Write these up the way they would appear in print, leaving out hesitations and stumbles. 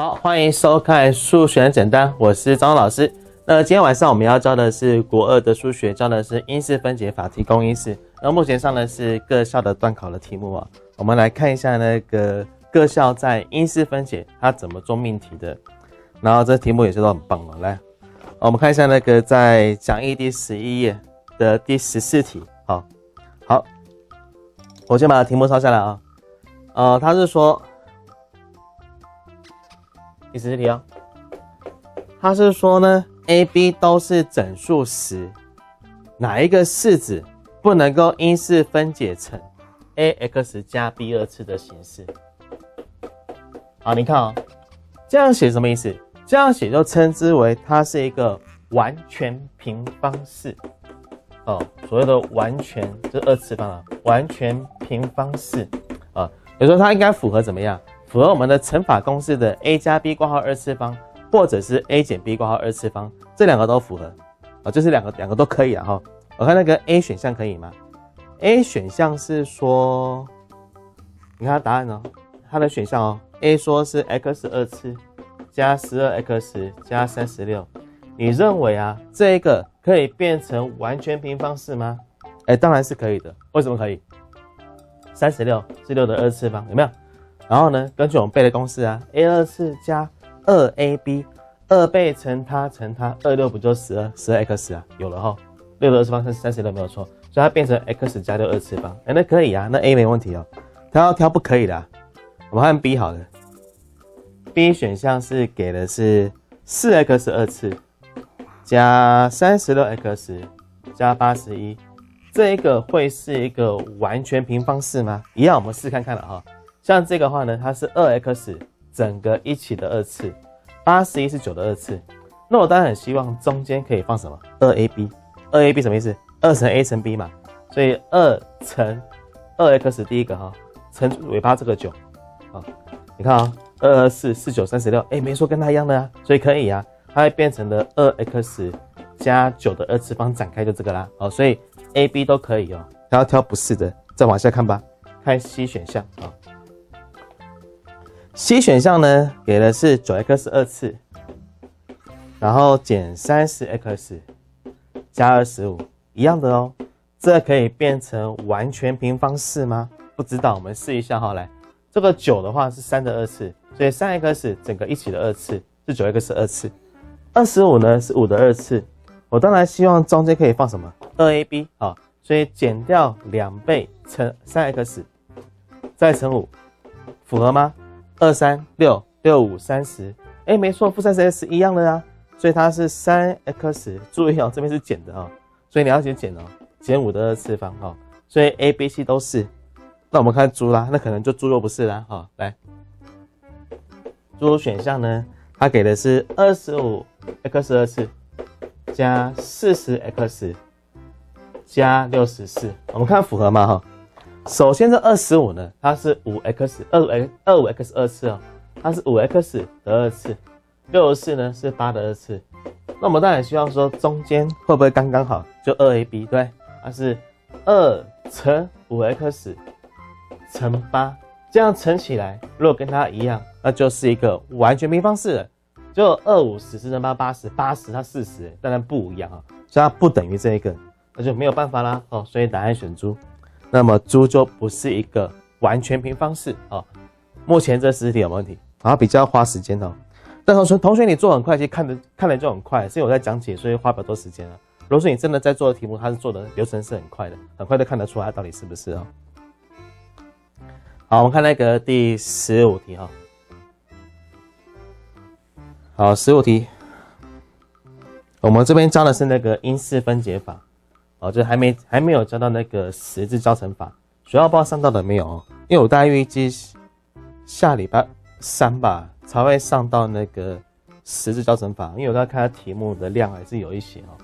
好，欢迎收看数学很简单，我是张老师。那今天晚上我们要教的是国2的数学，教的是因式分解法提供因式。那目前上的是各校的段考的题目啊，我们来看一下那个各校在因式分解它怎么做命题的。然后这题目也是都很棒了，来，我们看一下那个在讲义第11页的第14题。好，好，我先把题目抄下来啊。它是说。 第14题哦，他是说呢 ，A、B 都是整数10，哪一个式子不能够因式分解成 ax 加 b 二次的形式？好，你看哦，这样写什么意思？这样写就称之为它是一个完全平方式哦，所谓的完全就是二次方啊，完全平方式啊，也就是说它应该符合怎么样？ 符合我们的乘法公式的 a 加 b 括号二次方，或者是 a 减 b 括号二次方，这两个都符合啊，就是两个都可以啊哈。我看那个 A 选项可以吗 ？A 选项是说，你看它答案哦，它的选项哦 ，A 说是 x 二次加 12x 加 36， 你认为啊，这一个可以变成完全平方式吗？哎，当然是可以的。为什么可以？ 36是6的二次方，有没有？ 然后呢，根据我们背的公式啊 ，a 二次加 2ab， 2倍乘它乘它， 26不就 12x 啊？有了哈， 6的二次方是36没有错，所以它变成 x 加 6二次方，哎，那可以啊，那 a 没问题哦。它要挑不可以的、啊，我们看 b 好了 ，b 选项是给的是 4x 二次加 36x 加 81， 这一个会是一个完全平方式吗？一样，我们试看看了哈。 像这个的话呢，它是 2x 整个一起的二次 ，81是9的二次。那我当然很希望中间可以放什么 2ab，2ab 什么意思？2乘 a 乘 b 嘛，所以2乘 2x 第一个哈，乘尾巴这个9，啊，你看啊、哦， 2244936， 哎，没说跟它一样的啊，所以可以啊，它会变成的 2x 加9的二次方展开就这个啦，哦，所以 a、b 都可以哦。然后挑不是的，再往下看吧，看 C 选项啊。哦 C 选项呢，给的是 9x 二次，然后减 30x 加 25， 一样的哦。这可以变成完全平方式吗？不知道，我们试一下哈。来，这个9的话是3的二次，所以 3x 整个一起的二次是 9x 二次。25呢是5的二次，我当然希望中间可以放什么 2ab 啊，所以减掉2倍乘 3x 再乘5，符合吗？ 23 6 65 30， 哎，没错，负 30x 是一样的啊，所以它是 3x， 注意哦，这边是减的哦，所以你要去减哦，减5的二次方哦，所以 A、B、C 都是。那我们看猪啦，那可能就猪肉不是啦，哦，来，猪选项呢，它给的是 25x 二次加 40x 加 64， 我们看符合吗？哈。 首先这25呢，它是 25x 二次哦，它是 5x 的二次， 64呢是8的二次。那我们当然希望说中间会不会刚刚好，就 2ab 对，它是2乘 5x 乘8，这样乘起来，如果跟它一样，那就是一个完全平方式了。就25 10乘8 80，它40，当然不一样啊、哦，所以它不等于这一个，那就没有办法啦哦，所以答案选猪。 那么猪就不是一个完全平方式啊、哦。目前这10题有没有问题？然后比较花时间哦。但同学你做很快，其实看的就很快，是因为我在讲解，所以花比较多时间了。如果说你真的在做的题目，它是做的流程是很快的，很快就看得出来它到底是不是哦。好，我们看那个第15题哈、哦。好，15题，我们这边教的是那个因式分解法。 哦，就还没有教到那个十字交乘法，学校不知道上到的没有、哦，因为我大概预计下礼拜3吧才会上到那个十字交乘法，因为我刚看它题目的量还是有一些哦，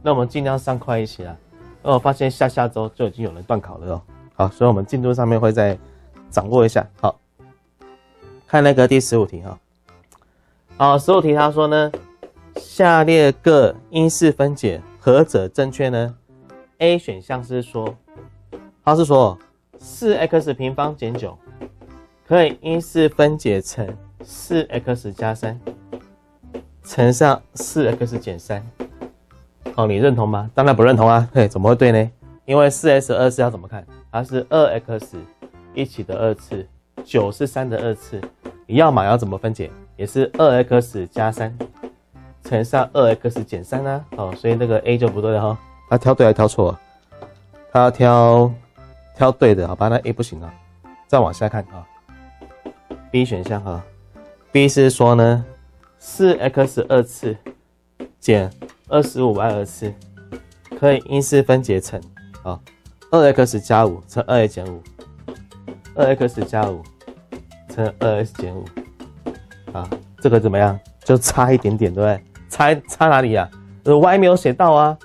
那我们尽量上快一些啦，因为我发现下周就已经有人断考了哦，好，所以我们进度上面会再掌握一下，好，看那个第15题哈、哦，好，15题他说呢，下列各因式分解何者正确呢？ A 选项是说，它是说 4x 平方减9可以因式分解成 4x 加3乘上 4x 减3。哦，你认同吗？当然不认同啊！对，怎么会对呢？因为 4x 的二次要怎么看？它是 2x 一起的二次，9是3的二次。你要嘛要怎么分解？也是 2x 加3乘上 2x 减3啊！哦，所以那个 A 就不对了哈、哦。他挑对还挑错？他要挑对的，好吧？那 A 不行啊。再往下看啊、哦、，B 选项啊、哦、，B 是说呢， 4x 二次减 25y 二次可以因式分解成啊、哦、2x 加5乘 2x 减5 2x 加5乘 2x 减5啊，这个怎么样？就差一点点，对不对？差哪里啊？y 没有写到啊，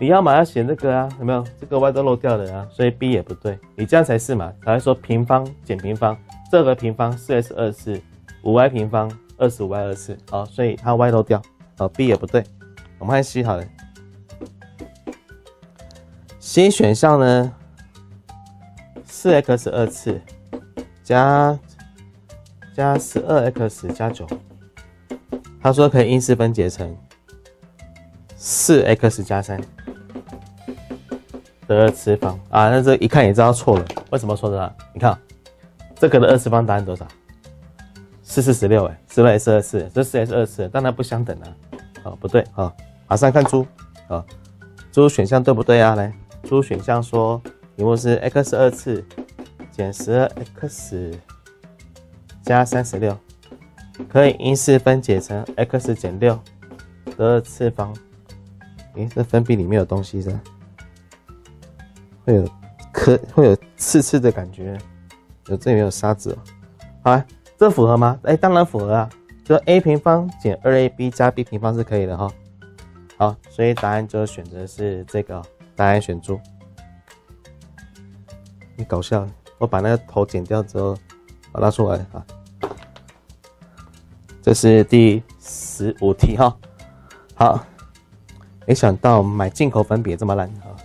你要嘛要写那个啊，有没有？这个 y 都漏掉了啊，所以 B 也不对，你这样才是嘛，才会说平方减平方，这个平方 4x 二次 5y 平方 25y 二次啊，所以它 y 漏掉啊 ，B 也不对。我们看 C 好了 ，C 选项呢 ，4x 二次加 12x 加9，他说可以因式分解成 4x 加3的二次方啊，那这一看也知道错了。为什么错的啊？你看这个的二次方答案多少？是46哎，16x 二次，这 4x 二次当然不相等啊。哦，不对啊、哦，马上看猪啊，猪、哦、选项对不对啊？来，猪选项说题目是 x 二次减 12x 加36，可以因式分解成 x 减6的二次方。诶，这粉笔里面有东西的，会有刺刺的感觉，有这里面有沙子、哦。好啊，这符合吗？哎，当然符合啊。就 a 平方减 2ab 加 b 平方是可以的哈、哦。好，所以答案就选择是这个、哦，答案选猪。你搞笑，我把那个头剪掉之后，把它拉出来啊。这是第15题哈、哦。好，没想到买进口粉笔也这么烂啊！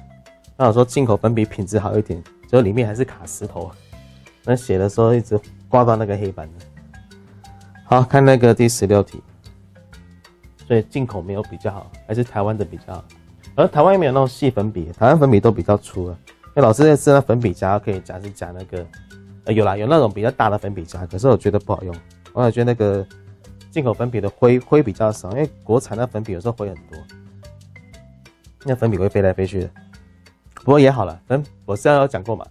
那我说进口粉笔品质好一点，结果里面还是卡石头啊。那写的时候一直刮到那个黑板的。好，看那个第16题，所以进口没有比较好，还是台湾的比较好。而台湾也没有那种细粉笔，台湾粉笔都比较粗了。因为老师在吃那粉笔夹可以夹是夹那个，有啦，有那种比较大的粉笔夹，可是我觉得不好用。我也觉得那个进口粉笔的灰比较少，因为国产的粉笔有时候灰很多，那粉笔会飞来飞去的。不过也好了，我之前有讲过嘛，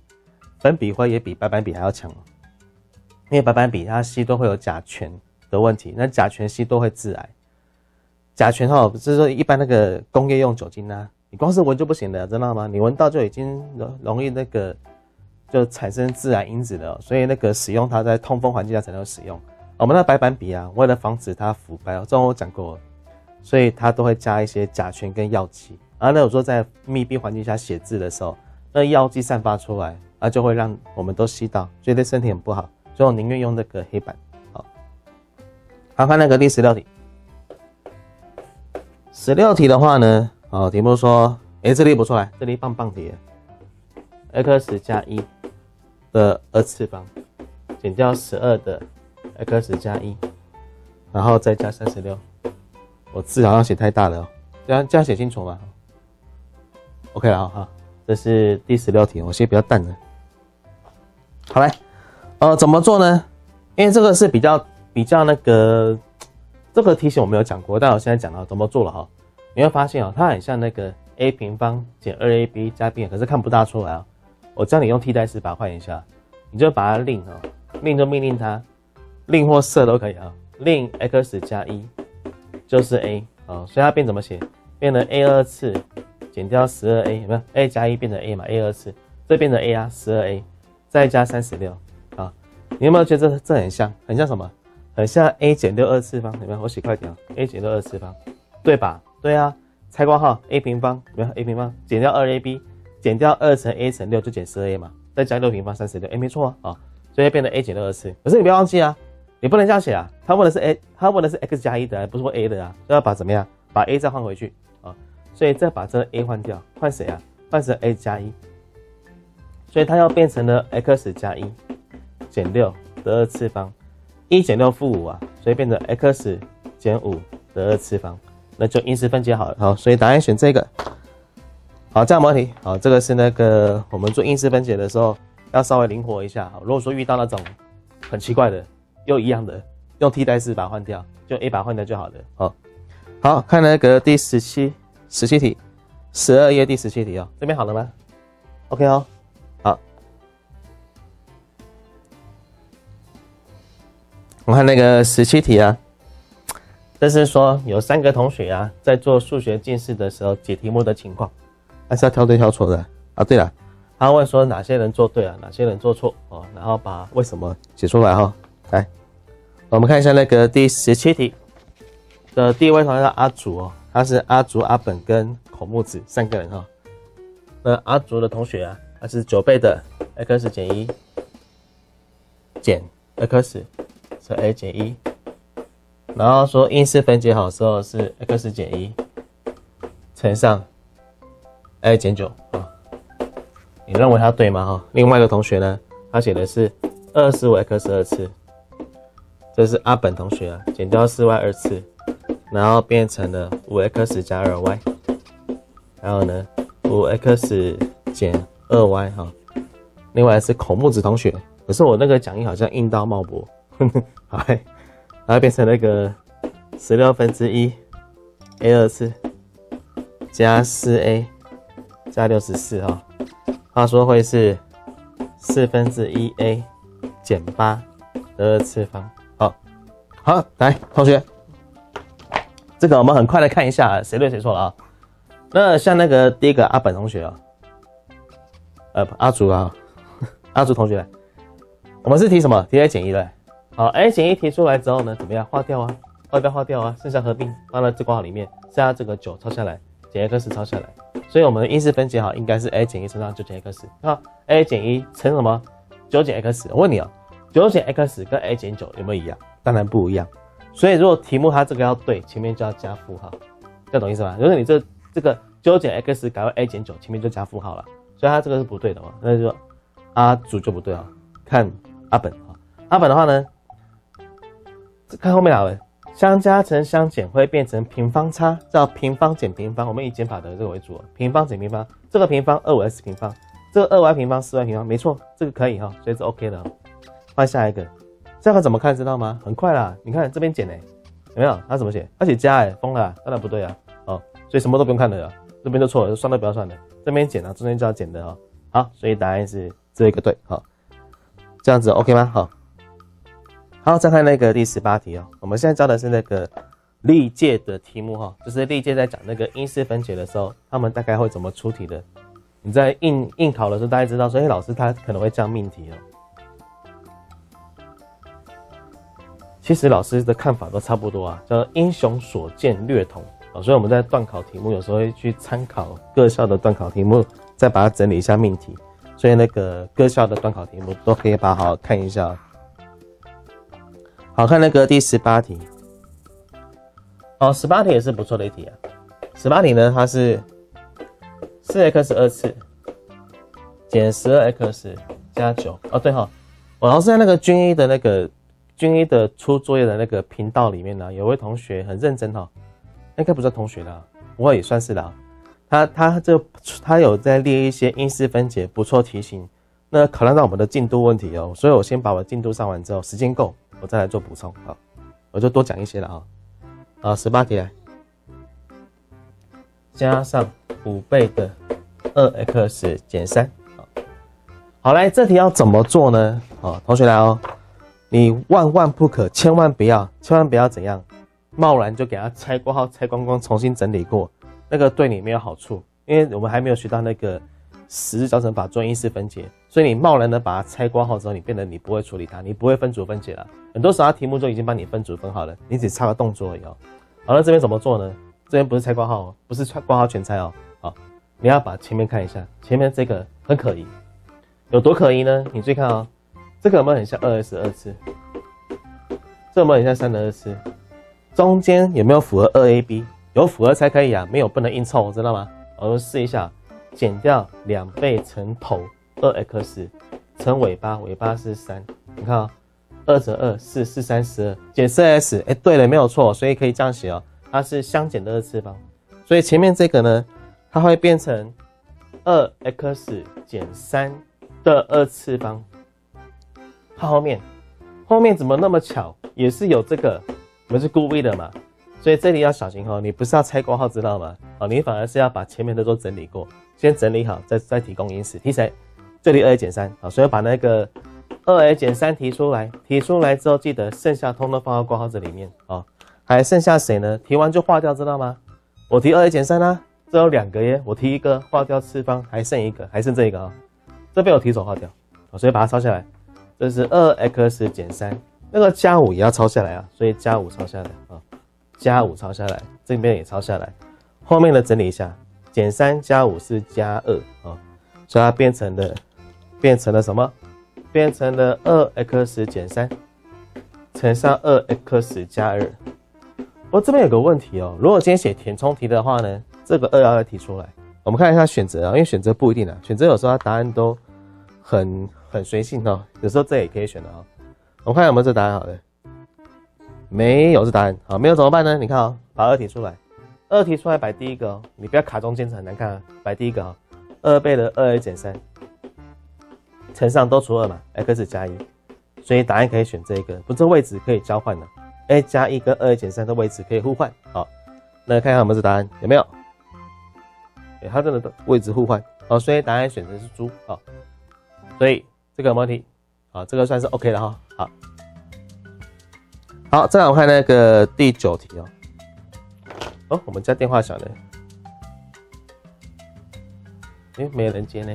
粉笔灰也比白板笔还要强哦。因为白板笔它吸多会有甲醛的问题，那甲醛吸多会致癌。甲醛哈，就是说一般那个工业用酒精啊，你光是闻就不行的，知道吗？你闻到就已经容易那个就产生致癌因子了，所以那个使用它在通风环境下才能使用。我们的白板笔啊，为了防止它腐败，这种我讲过了，所以它都会加一些甲醛跟药剂。啊，那有时候在密闭环境下写字的时候，那药剂散发出来啊，就会让我们都吸到，所以对身体很不好。所以我宁愿用那个黑板。好，看那个第16题。16题的话呢，哦，题目说，哎，这里不错来，这里棒棒题 ，x 加1的二次方，减掉12的 x 加1，然后再加36。我字好像写太大了哦，这样写清楚吗 ？OK 了哈、哦，这是第16题，我写比较淡的。好来。怎么做呢？因为这个是比较那个，这个题型我没有讲过，但我现在讲到怎么做了哈、哦。你会发现哦，它很像那个 a 平方减 2ab 加 b， 可是看不大出来啊、哦。我教你用替代式把它换一下，你就把它令哦，令就命令它，令或设都可以啊、哦。令 x 加1就是 a 哦，所以它变怎么写？变成 a 二次减掉 12a， 有没有 ？a 加1变成 a 嘛 ，a 二次，这变成 a 啊 ，12a 再加36。你有没有觉得这很像？很像什么？很像 a 减6二次方，有没有？我写快点啊 ，a 减6二次方，对吧？对啊，拆括号 a 平方，有没有 a 平方减掉 2ab， 减掉2乘 a 乘6就减 12a 嘛，再加6平方36，哎，没错啊，哦、所以变成 a 减6二次。可是你不要忘记啊，你不能这样写啊，他问的是 a， 他问的是 x 加1的、啊，不是问 a 的啊，所以要把怎么样？把 a 再换回去啊、哦，所以再把这个 a 换掉，换谁啊？换成 a 加1，所以它要变成了 x 加1。减6的二次方， 1减6负5啊，所以变成 x 减5的2次方，那就因式分解好了。好，所以答案选这个。好，这样模题。好，这个是那个我们做因式分解的时候要稍微灵活一下。好，如果说遇到那种很奇怪的又一样的，用替代式把它换掉，就 A 把它换掉就好了。好，好看那个第17题，12页第17题哦，这边好了吗 ？OK 哦。 我看那个17题啊，这是说有3个同学啊，在做数学近似的时候解题目的情况，还是要挑对挑错的啊。对了，他问说哪些人做对啊，哪些人做错哦，然后把为什么写出来哈。来，我们看一下那个第17题的第一位同学叫阿竹哦，他是阿竹、阿本跟孔木子3个人哈。那阿竹的同学啊，他是9倍的 x 减1减 x。 是 a 减1，然后说因式分解好之后是 x 减1乘上 a 减9啊，你认为它对吗？哈，另外一个同学呢，他写的是 25x 二次，这是阿本同学啊，减掉 4y 二次，然后变成了 5x 加 2y， 还有呢 5x 减 2y 哈，另外是孔木子同学，可是我那个讲义好像硬到冒勃。 好，然后变成那个16分之1 a 二次加 4a 加64哈，他说会是4分之1 a 减8的2次方。好，好，来同学，这个我们很快的看一下谁对谁错了啊。那像那个第一个阿本同学啊、哦，阿竹啊，阿竹同学，我们是提什么？提 a 减1的。 好 ，a 减1提出来之后呢，怎么样？划掉啊，划掉，划掉啊，剩下合并放到这括号里面，剩下这个9抄下来，减 x 抄下来。所以我们的因式分解好应该是 a 减1乘上9减 x。好 ，a 减1乘什么？9减 x。我问你啊、哦，9减 x 跟 a 减9有没有一样？当然不一样。所以如果题目它这个要对，前面就要加负号，这懂意思吗？如果你这个9减 x 改为 a 减 9， 前面就加负号了，所以它这个是不对的嘛？那就阿祖就不对啊，看阿本啊，阿本的话呢？ 看后面好了，相加乘相减会变成平方差，叫平方减平方。我们以减法的这个为主，平方减平方，这个平方 25s 平方，这个 2y 平方 4y 平方，没错，这个可以哈，所以是 OK 的。换下一个，这个怎么看知道吗？很快啦，你看这边减有没有？他怎么写？他写加疯了，当然不对啊，哦，所以什么都不用看了，这边就错了，算都不要算了，这边减啊，中间就要减的哈。好，所以答案是这一个对，好，这样子 OK 吗？好。 好，再看那个第18题哦。我们现在教的是那个历届的题目哈、哦，就是历届在讲那个因式分解的时候，他们大概会怎么出题的。你在应考的时候，大家知道说，哎，老师他可能会这样命题哦。其实老师的看法都差不多啊，叫英雄所见略同啊、哦。所以我们在段考题目有时候会去参考各校的段考题目，再把它整理一下命题。所以那个各校的段考题目都可以把它好好看一下、哦。 好看那个第18题，哦， 18题也是不错的一题啊。18题呢，它是 4x 二次减 12x 加 9。哦，对哈、哦，我老师在那个军医的出作业的那个频道里面呢、啊，有位同学很认真哈、哦，应该不是同学啦，我也算是啦。他有在列一些因式分解不错题型，那考量到我们的进度问题哦，所以我先把我的进度上完之后，时间够。 我再来做补充，好，我就多讲一些了啊。好， 18题来，加上5倍的 2x 减 3， 好，好来，这题要怎么做呢？好，同学来哦，你万万不可，千万不要怎样，贸然就给它拆括号，拆光光，重新整理过，那个对你没有好处，因为我们还没有学到那个实质教程法做因式分解。 所以你贸然的把它拆括号之后，你变得你不会处理它，你不会分组分解了。很多时候它题目就已经帮你分组分好了，你只差个动作而已哦。好，那这边怎么做呢？这边不是拆括号，不是拆括号全拆哦。好，你要把前面看一下，前面这个很可疑，有多可疑呢？你注意看哦，这个有没有很像 2s 二次？这有没有很像3的二次？中间有没有符合 2ab？ 有符合才可以啊，没有不能硬凑，知道吗？我们试一下，减掉2倍乘头。 2x 乘尾巴，尾巴是3，你看啊、哦， 2乘2是432，解释 S， 哎，对了，没有错，所以可以这样写哦，它是相减的二次方，所以前面这个呢，它会变成 2x 减3的二次方。它后面怎么那么巧，也是有这个，我们是故意的嘛，所以这里要小心哦，你不是要拆括号知道吗？哦，你反而是要把前面的都整理过，先整理好，再提供因式，提谁？这里 2a 减3啊，所以把那个 2a 减3提出来之后，记得剩下通通放到括号这里面哦。还剩下谁呢？提完就划掉，知道吗？我提 2a 减3啦，这有两个耶，我提一个划掉次方，还剩一个，还剩这一个啊、哦，这被我提手划掉，所以把它抄下来。这是 2x 减3，那个加5也要抄下来啊，所以加5抄下来啊、哦，加5抄下来，这边也抄下来，后面的整理一下，减3加5是加2啊、哦，所以它变成了什么？变成了 2x 减3乘上 2x 加2。我这边有个问题哦，如果今天写填充题的话呢，这个2要提出来。我们看一下选择啊，因为选择不一定啊，选择有时候它答案都很随性哦，有时候这也可以选的哦。我们看有没有这答案好了，没有这答案好，没有怎么办呢？你看哦，把2提出来， 2提出来摆第一个哦，你不要卡中间很难看啊，摆第一个哦，2倍的 2a 减3。乘上都除2嘛 ，x 加1，所以答案可以选这一个，不是位置可以交换的、啊。a 加1跟 2a 减3的位置可以互换。好，那看看我们这答案有没有？哎，它真的位置互换。好，所以答案选择是猪。好，所以这个有没有问题？好，这个算是 OK 了哈。好，好，再来我看那个第9题哦。哦，我们家电话响了，哎，没人接呢。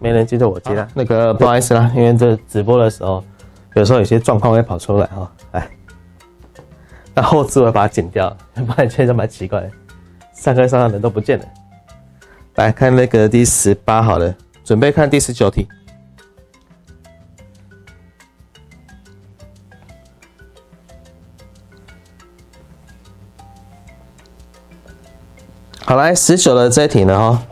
没人接就我接啦，那个不好意思啦，因为这直播的时候，有时候有些状况会跑出来哈，哎，那后置我把它剪掉，不然确实蛮奇怪的，上课上的人都不见了。来看那个第18好了，准备看第19题。好来19的这一题呢哈。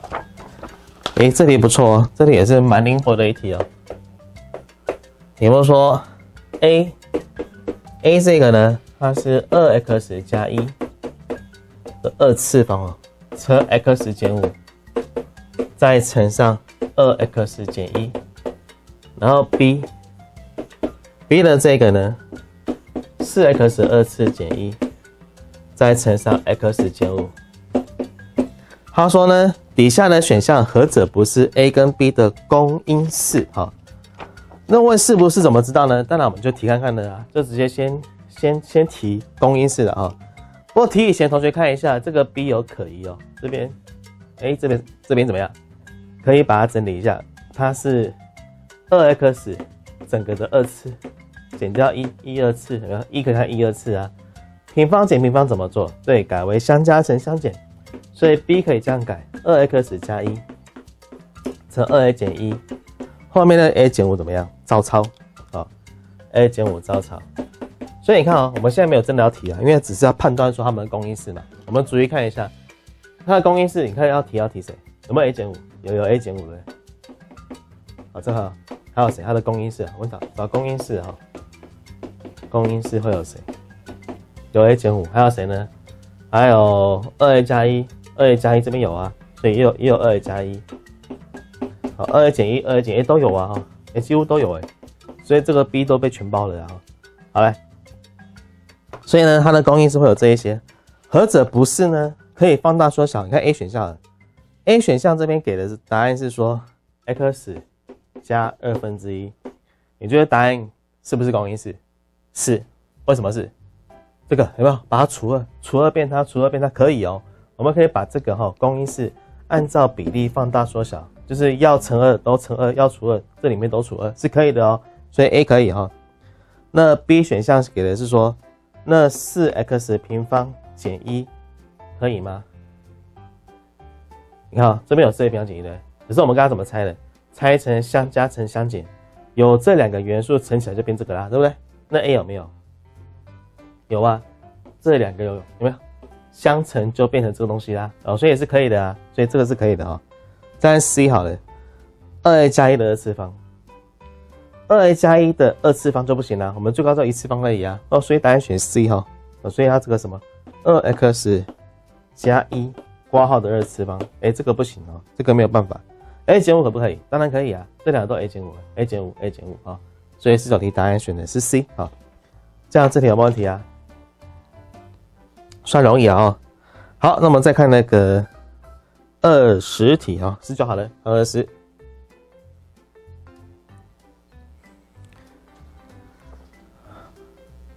哎，这题不错哦，这题也是蛮灵活的一题哦。你们说 ，a 这个呢，它是 2x 加1的二次方哦，乘 x 减5，再乘上 2x 减1，然后 b 的这个呢，4x 二次减1，再乘上 x 减5。他说呢。底下的选项何者不是 a 跟 b 的公因式？好，那问是不是怎么知道呢？当然我们就提看看的啊，就直接先提公因式的啊。不过提以前同学看一下，这个 b 有可疑哦，这边，哎，这边怎么样？可以把它整理一下，它是 2x 整个的二次减掉一二次，然后一可以看一二次啊。平方减平方怎么做？对，改为相加成相减。所以 b 可以这样改 ，2x 加1乘 2a 减1，后面的 a 减5怎么样？照抄，好 ，a 减5照抄。所以你看啊、哦，我们现在没有真的要提啊，因为只是要判断说它们的公因式嘛。我们逐一看一下，它的公因式，你看要提谁？有没有 a 减 5？ 有 a 减 5 的。好，正好还有谁？它的公因式、啊，我找公因式哈、哦。公因式会有谁？有 a 减 5， 还有谁呢？还有 2a 加1 2a 加1这边有啊，所以也有 2a 加1，好 2a 减1 2a 减1都有啊哈，也几乎都有哎，所以这个 b 都被全包了啊。好嘞，所以呢它的公因式会有这一些，何者不是呢？可以放大缩小，你看 a 选项了 ，a 选项这边给的答案是说 x 加1/2，你觉得答案是不是公因式？是，为什么是？这个有没有把它除二变它可以哦。我们可以把这个哈、哦、公因式按照比例放大缩小，就是要乘2都乘2，要除2这里面都除2是可以的哦。所以 a 可以哈、哦。那 b 选项给的是说，那 4x 平方减1可以吗？你看、哦、这边有4平方减1的，可是我们刚刚怎么猜的？猜成相加成相减，有这两个元素乘起来就变这个啦，对不对？那 a 有没有？有啊，这两个有没有？相乘就变成这个东西啦，哦，所以也是可以的啊，所以这个是可以的啊、哦。再看 C 好了，2a 加1的二次方 2a加1的二次方就不行了、啊，我们最高就一次方而已啊。哦，所以答案选 C 哈、哦。所以它这个什么 2x 加1括号的二次方，哎，这个不行哦，这个没有办法。a 减5可不可以？当然可以啊，这两个都 a 减 5，a 减 5，a 减 5 啊。所以这道题答案选的是 C 啊。这样这题有没有问题啊？算容易啊哦。好，那我们再看那个20题啊、哦，10就好了，20。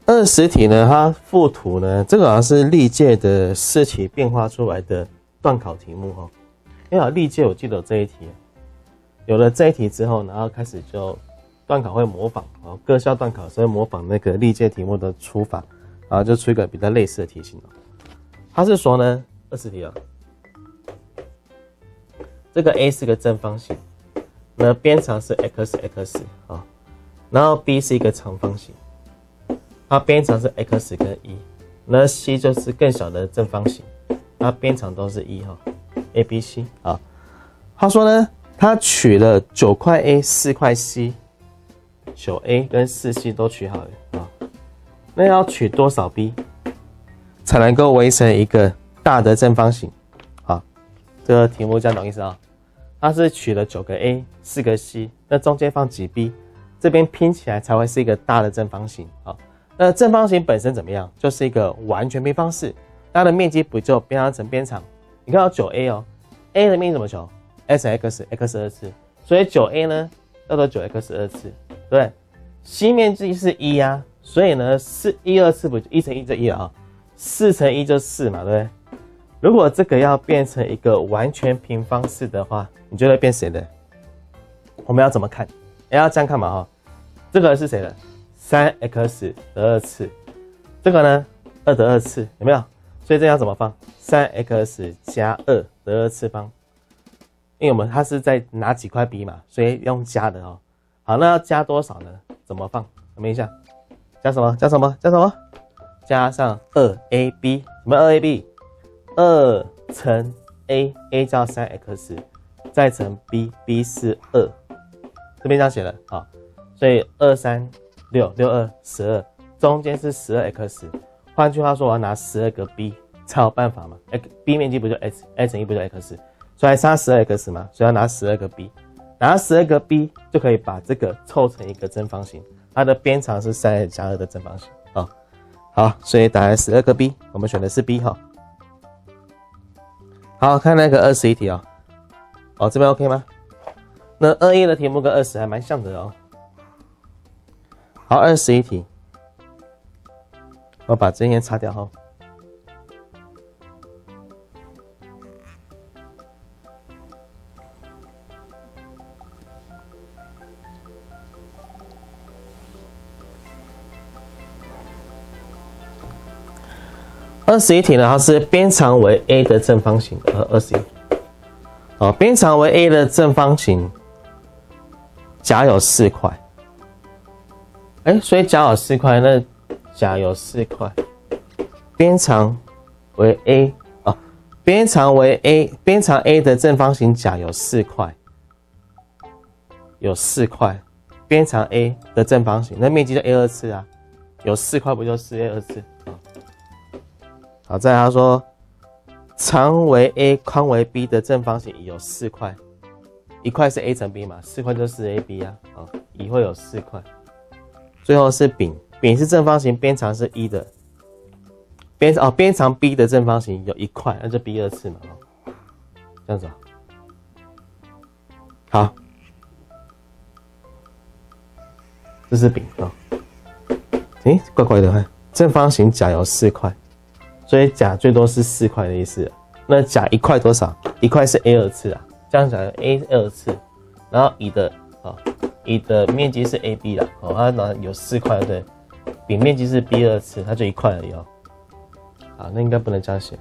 20题呢，它附图呢，这个好像是历届的试题变化出来的段考题目哦。因为历届我记得有这一题，有了这一题之后，然后开始就段考会模仿哦，各校段考所以模仿那个历届题目的出法，然后就出一个比较类似的题型哦。它是说呢，20题啊、哦，这个 A 是个正方形，那边长是 x 啊，然后 B 是一个长方形。 它边长是 x 跟1，那 C 就是更小的正方形，它边长都是1哈 ，A、B、C 啊。他说呢，他取了9块 A、4块 C， 9A 跟4C 都取好了啊。那要取多少 B 才能够围成一个大的正方形？啊，这个题目这样懂意思啊？它是取了9个 A、4个 C， 那中间放几 B， 这边拼起来才会是一个大的正方形啊。 那正方形本身怎么样？就是一个完全平方式，它的面积不就边长乘边长？你看到 9a 哦 ，a 的面积怎么求 ？s x 2次，所以 9a 呢叫做 9x 2次，对不对 ？c 面积是1啊，所以呢是1 2次不1乘1就1了啊、哦，4乘1就4嘛，对不对？如果这个要变成一个完全平方式的话，你觉得变谁的？我们要怎么看？要这样看嘛哈、哦，这个是谁的？ 3x 的2次，这个呢2的2次有没有？所以这要怎么放？ 3x 加2的2次方，因为它是在拿几块 B 嘛，所以用加的哦。好，那要加多少呢？怎么放？我们一下，加什么？加什么？加什么？加上 2ab， 什么 2ab？2 乘 a，a 叫 3x， 再乘 b，b 是2，这边这样写了啊，所以6、6、2、12，中间是12x。换句话说，我要拿12个 b 才有办法嘛。b 面积不就 x，a 乘1不就 x， 所以还差12x 嘛，所以要拿12个 b， 拿12个 b 就可以把这个凑成一个正方形，它的边长是 3x 加2的正方形啊、哦。好，所以答案12个 b， 我们选的是 B 哈、哦。好看那个21题哦，哦这边 OK 吗？那21的题目跟20还蛮像的哦。 好， 21题，我把这些擦掉哈。21题呢，它是边长为 a 的正方形，21。哦，边长为 a 的正方形，甲有4块。 哎，所以甲有4块，那甲有4块，边长为 a 哦，边长 a 的正方形甲有4块，有4块，边长 a 的正方形，那面积就 a 2次啊，有4块不就 4a 2次啊？好，再来他说，长为 a， 宽为 b 的正方形有4块，一块是 a 乘 b 嘛，4块就 4ab 啊，啊，乙会有4块。 最后是丙，丙是正方形，边长是1的，边长 b 的正方形有1块，那就 b 2次嘛，哦，这样子、哦，好，这是丙啊，诶、哦，怪怪的哈，正方形甲有4块，所以甲最多是4块的意思，那甲1块多少？1块是 a 2次啊，这样讲 a 2次，然后乙的啊。哦 乙的面积是 ab 啦，哦，它有4块，对，丙面积是 b 2次，它就1块而已哦。啊，那应该不能这样写，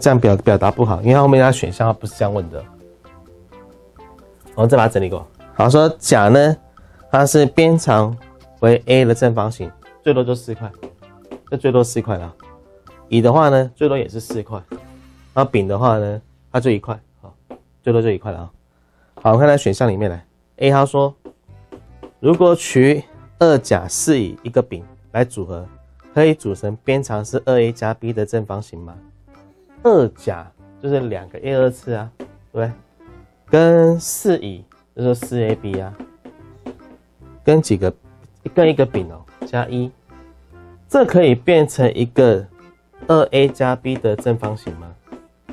这样表达不好，因为它后面它选项它不是这样问的。我们再把它整理过。好，说甲呢，它是边长为 a 的正方形，最多就4块，就最多4块啦。乙的话呢，最多也是4块，然后丙的话呢，它就1块，好，最多就1块了啊。好，我看它选项里面来 ，A 他说。如果取二甲4乙一个丙来组合，可以组成边长是 2a 加 b 的正方形吗？二甲就是两个 a 二次啊，对不对？跟4乙就是 4ab 啊，跟一个丙哦，加1，这可以变成一个 2a 加 b 的正方形吗？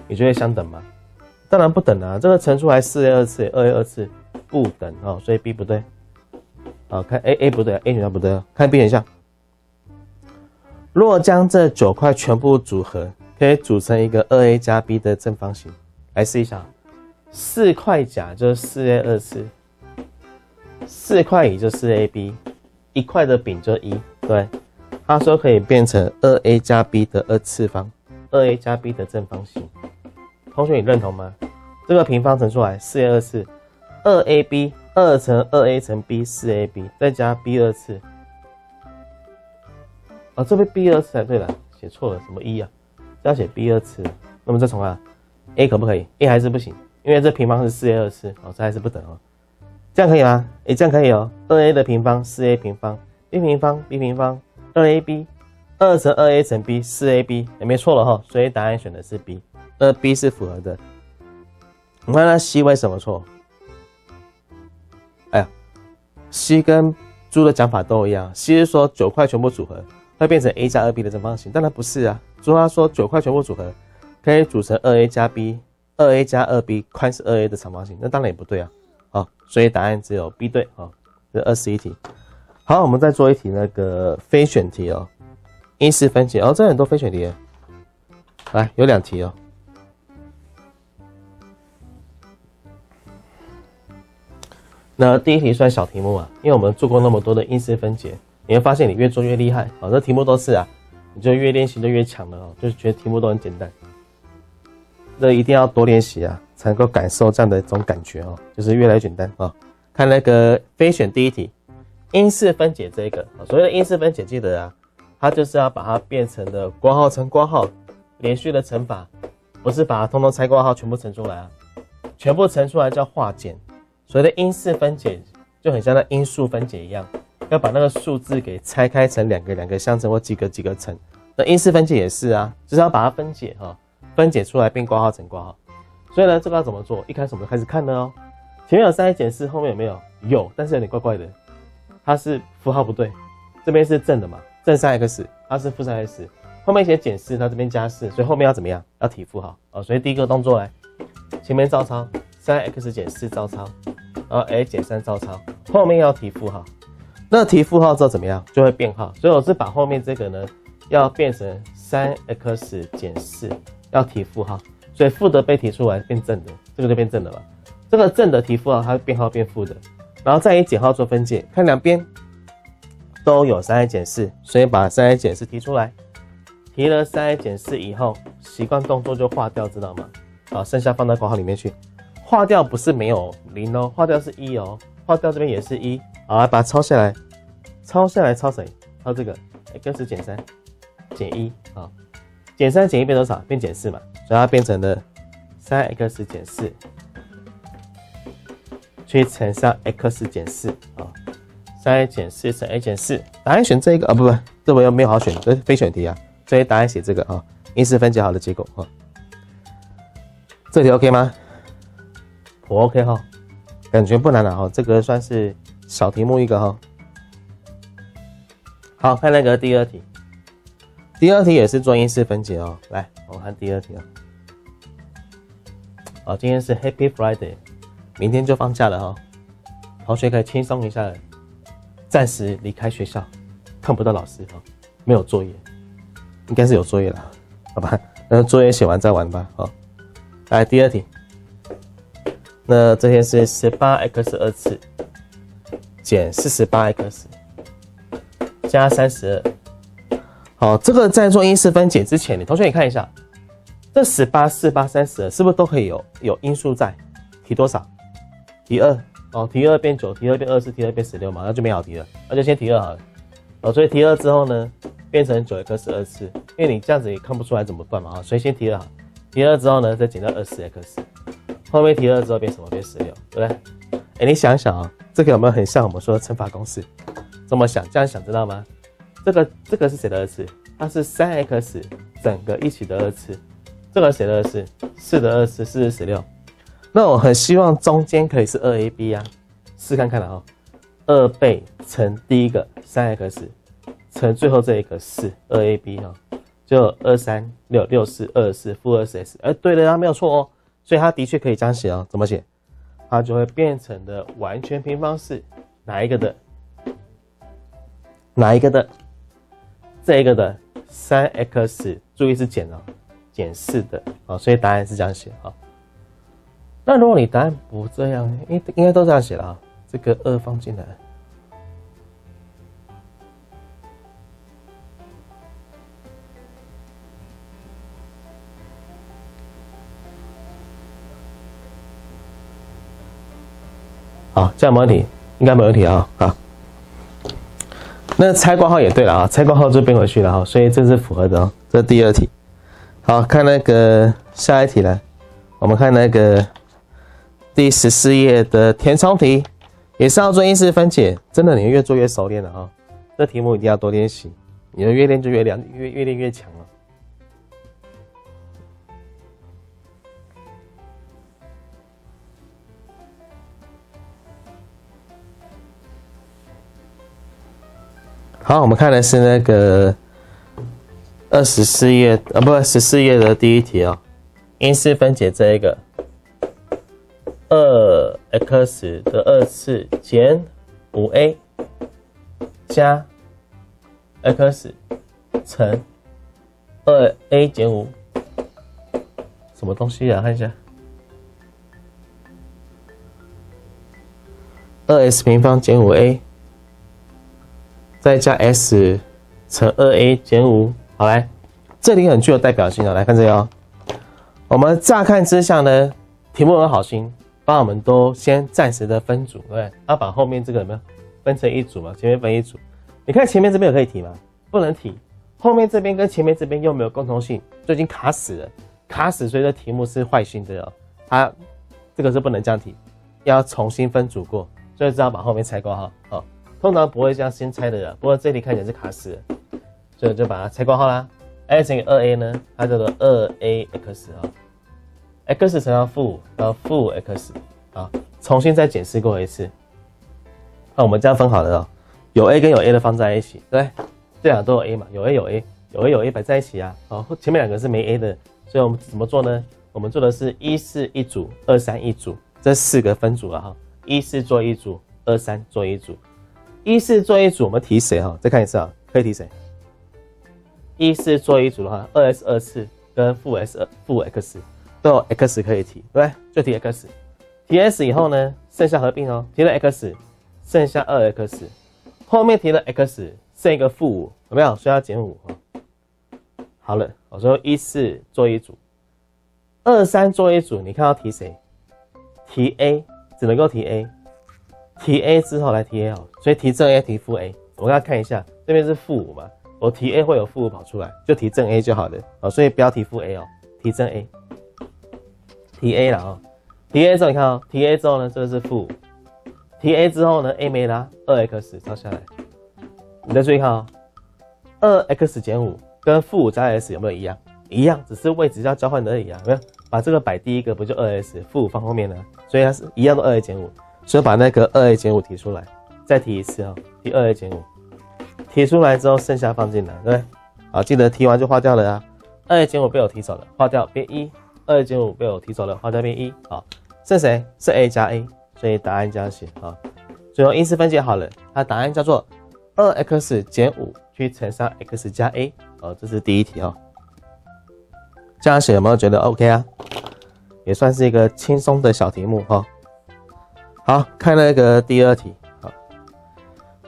你觉得相等吗？当然不等啊，这个乘出来 4a 二次 2a 二次不等哦，所以 b 不对。 好，看 A 不对 ，A 选项不对哦。看 B 选项，若将这9块全部组合，可以组成一个 2A 加 B 的正方形。来试一下，4块甲就是4A 二次，4块乙就 4AB， 1块的丙就1。对，他说可以变成 2A 加 B 的二次方 ，2A 加 B 的正方形。同学，你认同吗？这个平方乘出来 4A 二次 ，2AB。 2乘 2a 乘 b 4ab 再加 b 二次，啊、哦，这边 b 二次才对了，写错了，什么1啊？这要写 b 二次。那么再重来 ，a 可不可以 ？a 还是不行，因为这平方是 4a 二次，哦，这还是不等哦。这样可以吗？哎，这样可以哦。2a 的平方 4a 平方 ，b 平方 b 平方 2ab 2乘 2a 乘 b 4ab 也没错了哈、哦，所以答案选的是 b， 那 b 是符合的。我们看看 c 为什么错？ C 跟猪的讲法都一样 ，C 是说9块全部组合会变成 a 加 2b 的正方形，当然不是啊。猪他说9块全部组合可以组成 2a 加 b、2a 加 2b 宽是 2a 的长方形，那当然也不对啊。好，所以答案只有 B 对啊。这21题。好，我们再做一题那个非选题哦，14分解哦，这很多非选题耶。来，有2题哦。 那第一题算小题目啊，因为我们做过那么多的因式分解，你会发现你越做越厉害啊，这题目都是啊，你就越练习就越强了哦，就是觉得题目都很简单。这一定要多练习啊，才能够感受这样的一种感觉哦，就是越来越简单啊。看那个非选第一题，因式分解这个，所谓的因式分解，记得啊，它就是要把它变成的括号乘括号连续的乘法，不是把它通通拆括号全部乘出来啊，全部乘出来叫化简。 所谓的因式分解就很像那因数分解一样，要把那个数字给拆开成两个相乘或几个乘。那因式分解也是啊，就是要把它分解哈、哦，分解出来变括号乘括号。所以呢，这个要怎么做？一开始我们就开始看了哦。前面有3减4，后面有没有？有，但是有点怪怪的，它是符号不对。这边是正的嘛，正 3x， 它是负 3x。后面写减4，它这边加4，所以后面要怎么样？要提负号啊。所以第一个动作来，前面照抄。 3x 减4照抄，然后 a 减3照抄，后面要提负号。那提负号之后怎么样？就会变号。所以我是把后面这个呢，要变成 3x 减4，要提负号。所以负的被提出来变正的，这个就变正的了。这个正的提负号，它变号变负的，然后再以减号做分解，看两边都有 3x 减4，所以把 3x 减4提出来。提了 3x 减4以后，习惯动作就划掉，知道吗？好，剩下放到括号里面去。 划掉不是没有0哦，划掉是1哦，划掉这边也是1。好，来把它抄下来，抄下来抄谁？抄这个 x 减3减1啊，减3减1变多少？变减4嘛，所以它变成了 3x 减4去乘上 x 减4啊， 3 减4乘 a 减4，答案选这个啊，不，这我又没有好选，这是非选题啊，所以答案写这个啊，因式分解好的结果啊，这里 OK 吗？ 我 OK 哈，感觉不难了哈，这个算是小题目一个哈。好，看那个第2题，第2题也是做因式分解哦。来，我们看第2题啊。好，今天是 Happy Friday， 明天就放假了哈，同学可以轻松一下了，暂时离开学校，看不到老师哈，没有作业，应该是有作业了，好吧？那作业写完再玩吧。好，来第2题。 那这些是 18x 二次减 48x 加 32。好，这个在做因式分解之前，同学你看一下，这 18、48、32是不是都可以有因数在？提多少？提2哦，提2变9，提2变24，提2变16嘛，那就没好提了，那就先提2好了。哦，所以提2之后呢，变成 9x 二次，因为你这样子也看不出来怎么断嘛，所以先提2好。提2之后呢，再减掉 24x。 后面提2之后变什么？变16，对不对？哎，你想想啊、哦，这个有没有很像我们说的乘法公式？这么想，这样想知道吗？这个是谁的二次？它是 3x 整个一起的二次。这个谁的二次？4的二次，4是16。那我很希望中间可以是 2ab 啊，试看看了哦。2倍乘第一个 3x 乘最后这一个4 2ab 哦。 就236642负20s， 哎，对的，它没有错哦，所以它的确可以这样写哦。怎么写？它就会变成的完全平方式，哪一个的？哪一个的？这一个的 3x， 注意是减哦，减4的哦，所以答案是这样写啊。那如果你答案不这样，应该都这样写了啊。这个2放进来。 好，这样没问题，应该没问题啊、哦。好，那拆括号也对了啊，拆括号就变回去了哈、哦，所以这是符合的哦。这是第二题。好看那个下一题来，我们看那个第14页的填充题，也是要做因式分解，真的你越做越熟练了啊、哦。这题目一定要多练习，你的越练就越练越强了。 好，我们看的是那个24页14页的第一题哦，因式分解这一个 2x 的二次减 5a 加 x 乘 2a 减 5， 什么东西啊？看一下， 2s 平方减 5a。 再加 s 乘 2a 减 5， 好来，这里很具有代表性的、哦，来看这个哦。我们乍看之下呢，题目很好心，帮我们都先暂时的分组，对不对？要把后面这个有没有分成一组嘛？前面分一组，你看前面这边有可以提吗？不能提，后面这边跟前面这边又没有共同性，就已经卡死了，卡死，所以这题目是坏心的哦。它这个是不能这样提，要重新分组过，所以只好把后面拆括号哦。 通常不会这样先拆的啦，不过这里看起来是卡死了，所以我就把它拆括号啦。x 乘以 2a 呢，它叫做 2ax 啊、哦、，x 乘到负5到负 x 啊，重新再解释过一次。那、啊、我们这样分好了哦，有 a 跟有 a 的放在一起，对，这两个都有 a 嘛，有 a 有 a， 有 a 有 a 摆在一起啊。哦，前面两个是没 a 的，所以我们怎么做呢？我们做的是14一组，23一组，这四个分组了哈、哦，14做一组，23做一组。 14做一组，我们提谁哈？再看一次啊，可以提谁？14做一组的话 ，2s 二次跟负 s 负 x 都有 x 可以提，对不对？就提 x， 提 s 以后呢，剩下合并哦，提了 x， 剩下 2x， 后面提了 x， 剩一个负5，有没有？所以要减5哈。好了，我说14做一组， 23做一组，你看要提谁？提 a， 只能够提 a。 提 a 之后来提 a 哦，所以提正 a 提负 a， 我刚刚看一下，这边是负5嘛，我提 a 会有负5跑出来，就提正 a 就好了哦，所以不要提负 a 哦，提正 a， 提 a 了哦，提 a 之后你看哦，提 a 之后呢，这个是负5，提 a 之后呢 ，a 没啦， 2x 抄下来，你再注意看哦， 2x 减 5跟负5加 s 有没有一样？一样，只是位置要交换而已啊，有没有？把这个摆第一个不就 2s， 负5放后面呢，所以它是一样的 2a 减 5。 所以把那个 2a 减 5提出来，再提一次哦，提 2a 减 5， 提出来之后剩下放进来，对不对？好，记得提完就划掉了啊。2a 减 5被我提走了，划掉变 1；2a 减 5被我提走了，划掉变 1。好，剩谁？剩 a 加 a， 所以答案这样写啊。最后因式分解好了，它答案叫做 2x 减 5去乘上 x 加 a。哦，这是第一题哦。这样写有没有觉得 OK 啊？也算是一个轻松的小题目哈。哦 好看那个第二题，好，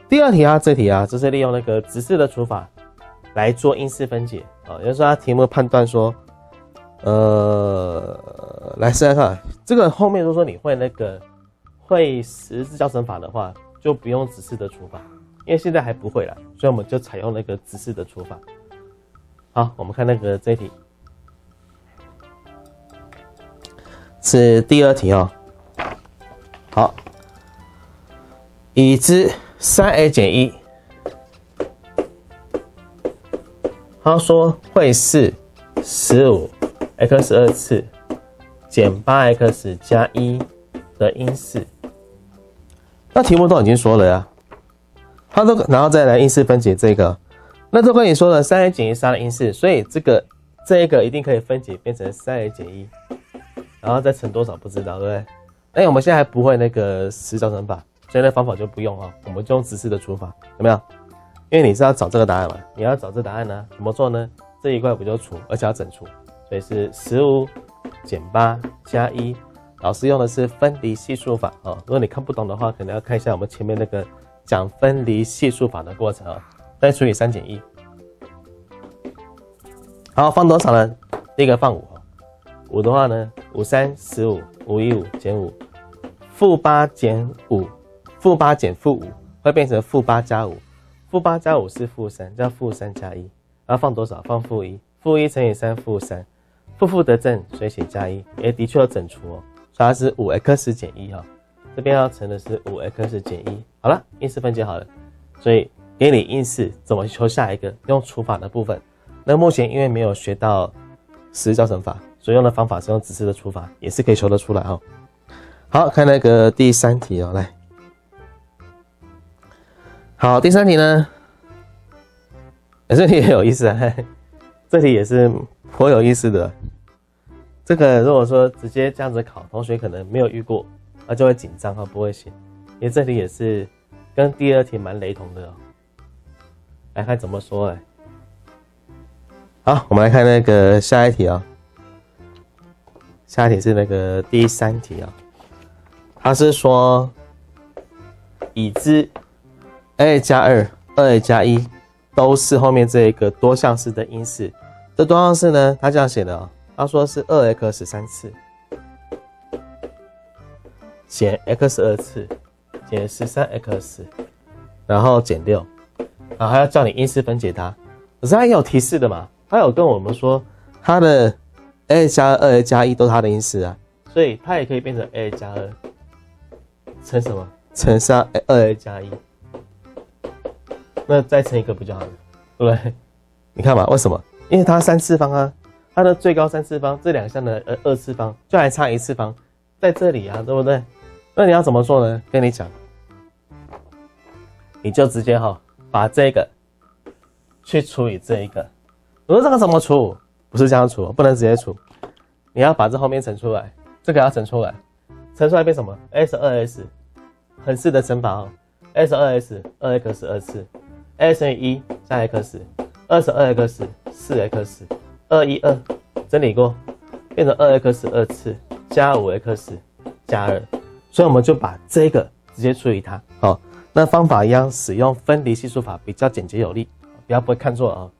第二题啊，这题啊，这是利用那个直式的除法来做因式分解啊。也就是说，它题目判断说，来试看看这个后面，如果说你会那个会十字交乘法的话，就不用直式的除法，因为现在还不会啦，所以我们就采用那个直式的除法。好，我们看那个这题是第二题哦。 好，已知 3a 减1，他说会是 15x2 次减 8x 加1的因式。那题目都已经说了呀，他都然后再来因式分解这个，那都跟你说了 3a 减1是它的因式，所以这个一定可以分解变成 3a 减1，然后再乘多少不知道，对不对？哎，我们现在还不会那个实招乘法。 所以那方法就不用啊，我们就用直式的除法，有没有？因为你是要找这个答案嘛，你要找这答案呢、啊，怎么做呢？这一块不就除，而且要整除，所以是15减8加1。老师用的是分离系数法啊、哦，如果你看不懂的话，可能要看一下我们前面那个讲分离系数法的过程啊、哦。再除以3减1，好，放多少呢？第一个放5啊，5的话呢， 53 15 515减5，负8减5。 负8减负5会变成负8加5，负8加5是负3，叫负3加1，然后放多少？放负1，负1乘以3负3，负负得正，所以写加1，也的确要整除哦，所以它是 5x 减1哈、哦，这边要乘的是 5x 减1，好了，因式分解好了，所以给你因式怎么求下一个，用除法的部分。那目前因为没有学到实招乘法，所以用的方法是用直式的除法，也是可以求得出来哦。好，看那个第3题哦，来。 好，第3题呢，这题也有意思啊，这题也是颇有意思的。这个如果说直接这样子考，同学可能没有遇过，那就会紧张啊，不会写。因为这题也是跟第2题蛮雷同的哦。来看怎么说哎。好，我们来看那个下一题啊、哦。下一题是那个第3题啊、哦，它是说已知。 a 加2 2a 加1都是后面这一个多项式的因式。这多项式呢，他这样写的哦，他说是 2x13 次减 x2 次减 13x， 然后减 6， 然后还要叫你因式分解它。可是他也有提示的嘛，他有跟我们说他的 a 加 2a 加1都是他的因式啊，所以它也可以变成 a 加2乘什么？乘上 2a 加1。 那再乘一个不就好了，对不对？你看嘛，为什么？因为它3次方啊，它的最高3次方，这两项的2次方就还差1次方，在这里啊，对不对？那你要怎么做呢？跟你讲，你就直接哈、哦，把这个去除以这一个。我说这个怎么除？不是这样除，不能直接除，你要把这后面乘出来，这个要乘出来，乘出来变什么 ？S2S， 横式的乘法哦 ，S2S 2x2 次。 a 乘以1加 x， 22x 4x， 212整理过，变成 2x2 次加 5x 加2，所以我们就把这个直接除以它。好，那方法一样，使用分离系数法比较简洁有力，不要不会看错啊、哦。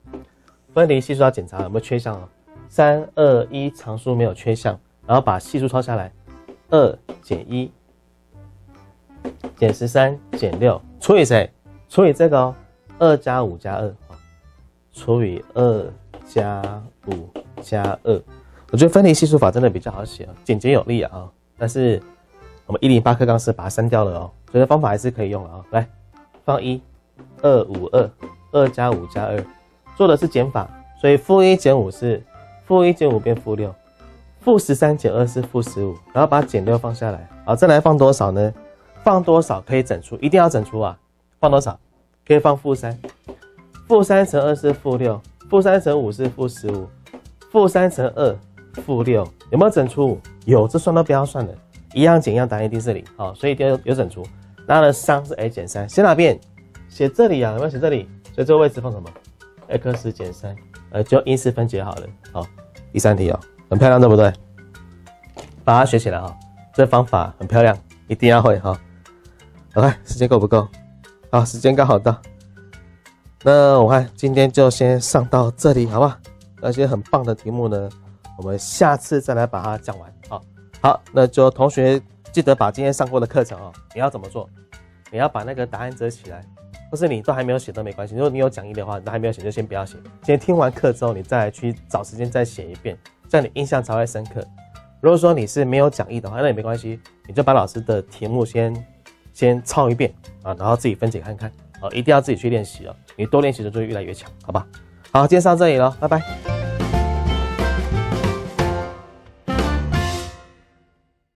分离系数要检查有没有缺项啊、哦， 321常数没有缺项，然后把系数抄下来， 2减1减13减6除以谁？除以这个哦。 2加5加 2， 除以2加5加 2， 我觉得分离系数法真的比较好写哦，简洁有力啊、哦。但是我们108课纲是把它删掉了哦，所以方法还是可以用了啊、哦。来，放1 252 2加5加 2， 做的是减法，所以负1减5是负1减5变负6，负13减2是负15，然后把减6放下来，好，再来放多少呢？放多少可以整除，一定要整除啊，放多少？ 可以放负3，负3乘2是负6，负3乘5是负15，负3乘2负6，有没有整除？有，这算都不要算了，一样减一样，答案一定是0。好，所以一定要有整除。然后呢，商是 a 减3，写哪边？写这里啊，有没有写这里？所以这个位置放什么 ？x 减3，就因式分解好了。好，第3题哦，很漂亮，对不对？把它学起来哈、哦，这方法很漂亮，一定要会哈。OK， 时间够不够？ 好，时间刚好到，那我看今天就先上到这里，好不好？那些很棒的题目呢，我们下次再来把它讲完。好，好，那就同学记得把今天上过的课程哦，你要怎么做？你要把那个答案折起来，或是你都还没有写都没关系。如果你有讲义的话，你都还没有写就先不要写。今天听完课之后，你再来去找时间再写一遍，这样你印象才会深刻。如果说你是没有讲义的话，那也没关系，你就把老师的题目先。先抄一遍啊，然后自己分解看看啊，一定要自己去练习啊，你多练习的就会越来越强，好吧？好，今天上到这里了，拜拜。